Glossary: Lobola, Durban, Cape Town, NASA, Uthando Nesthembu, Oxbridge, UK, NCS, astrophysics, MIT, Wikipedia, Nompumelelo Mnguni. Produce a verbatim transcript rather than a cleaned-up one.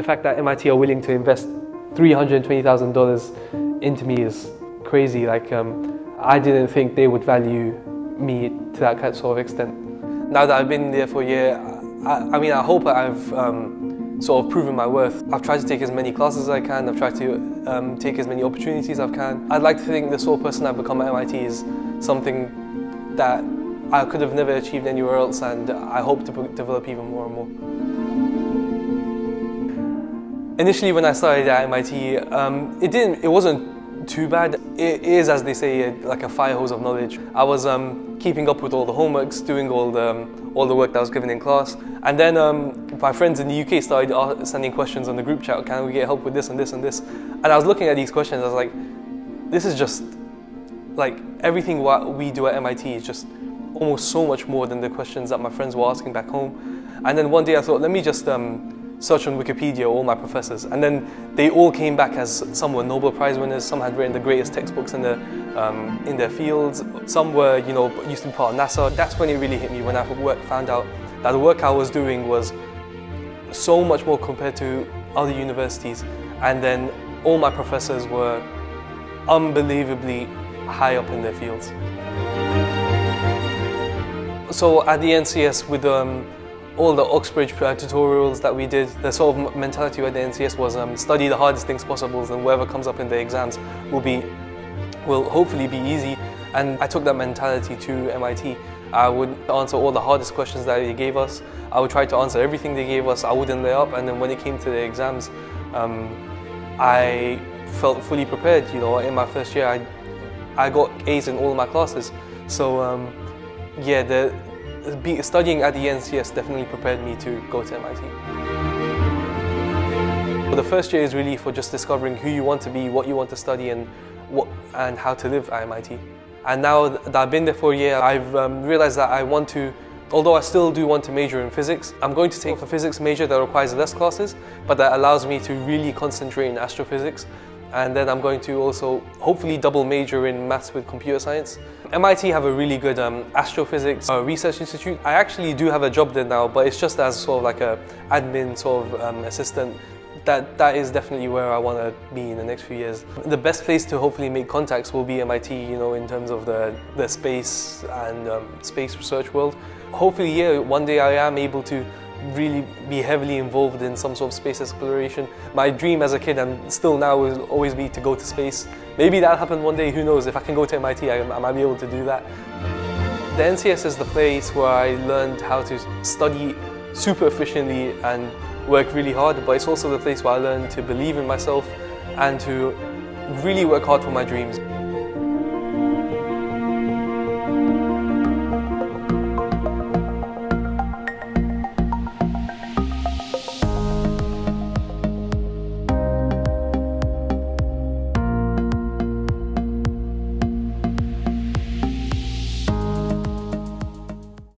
The fact that M I T are willing to invest three hundred twenty thousand dollars into me is crazy. Like, um, I didn't think they would value me to that kind sort of extent. Now that I've been there for a year, I, I mean, I hope I've um, sort of proven my worth. I've tried to take as many classes as I can. I've tried to um, take as many opportunities as I can. I'd like to think the sort of person I've become at M I T is something that I could have never achieved anywhere else, and I hope to develop even more and more. Initially, when I started at M I T, um, it didn't, it wasn't too bad. It is, as they say, like a fire hose of knowledge. I was um, keeping up with all the homeworks, doing all the um, all the work that was given in class, and then um, my friends in the U K started sending questions on the group chat. Can we get help with this and this and this? And I was looking at these questions. I was like, this is just like everything what we do at M I T is just almost so much more than the questions that my friends were asking back home. And then one day I thought, let me just um, search on Wikipedia all my professors. And then they all came back as, some were Nobel Prize winners, some had written the greatest textbooks in, the, um, in their fields, some were, you know, used to be part of NASA. That's when it really hit me, when I found out that the work I was doing was so much more compared to other universities. And then all my professors were unbelievably high up in their fields. So at the N C S, with um, all the Oxbridge uh, tutorials that we did, the sort of mentality at the N C S was um, study the hardest things possible, and whatever comes up in the exams will be, will hopefully be easy. And I took that mentality to M I T. I would answer all the hardest questions that they gave us. I would try to answer everything they gave us. I wouldn't lay up. And then when it came to the exams, um, I felt fully prepared. You know, in my first year, I I got A's in all of my classes. So. Um, Yeah, the, studying at the N C S definitely prepared me to go to M I T. The first year is really for just discovering who you want to be, what you want to study, and, what, and how to live at M I T. And now that I've been there for a year, I've um, realized that I want to, although I still do want to major in physics, I'm going to take a physics major that requires less classes, but that allows me to really concentrate in astrophysics. And then I'm going to also hopefully double major in maths with computer science. M I T have a really good um, astrophysics uh, research institute. I actually do have a job there now, but it's just as sort of like a admin sort of um, assistant. That, that is definitely where I want to be in the next few years. The best place to hopefully make contacts will be M I T, you know, in terms of the, the space and um, space research world. Hopefully, yeah, one day I am able to really be heavily involved in some sort of space exploration. My dream as a kid and still now will always be to go to space. Maybe that'll happen one day, who knows? If I can go to M I T, I, I might be able to do that. The N C S is the place where I learned how to study super efficiently and work really hard, but it's also the place where I learned to believe in myself and to really work hard for my dreams.